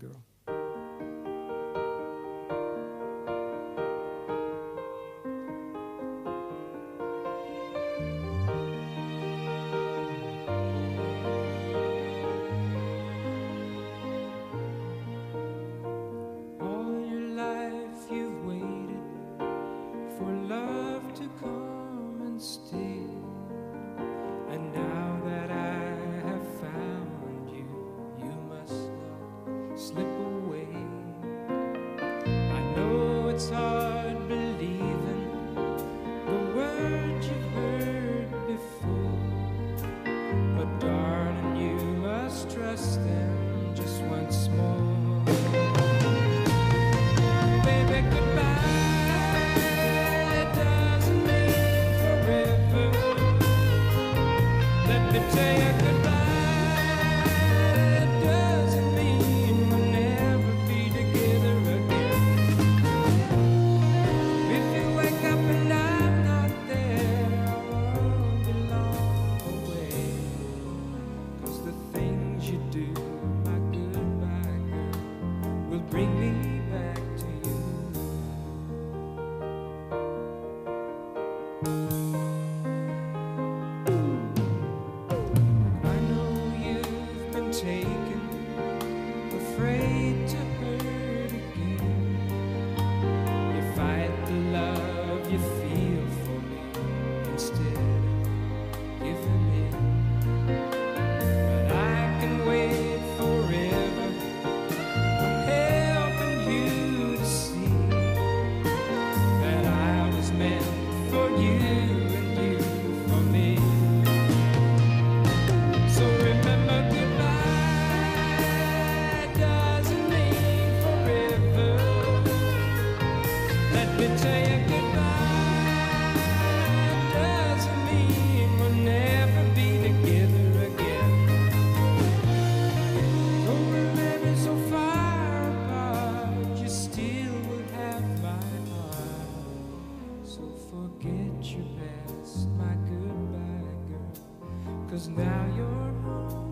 Girl. Forget your past, my goodbye girl, 'cause now you're home.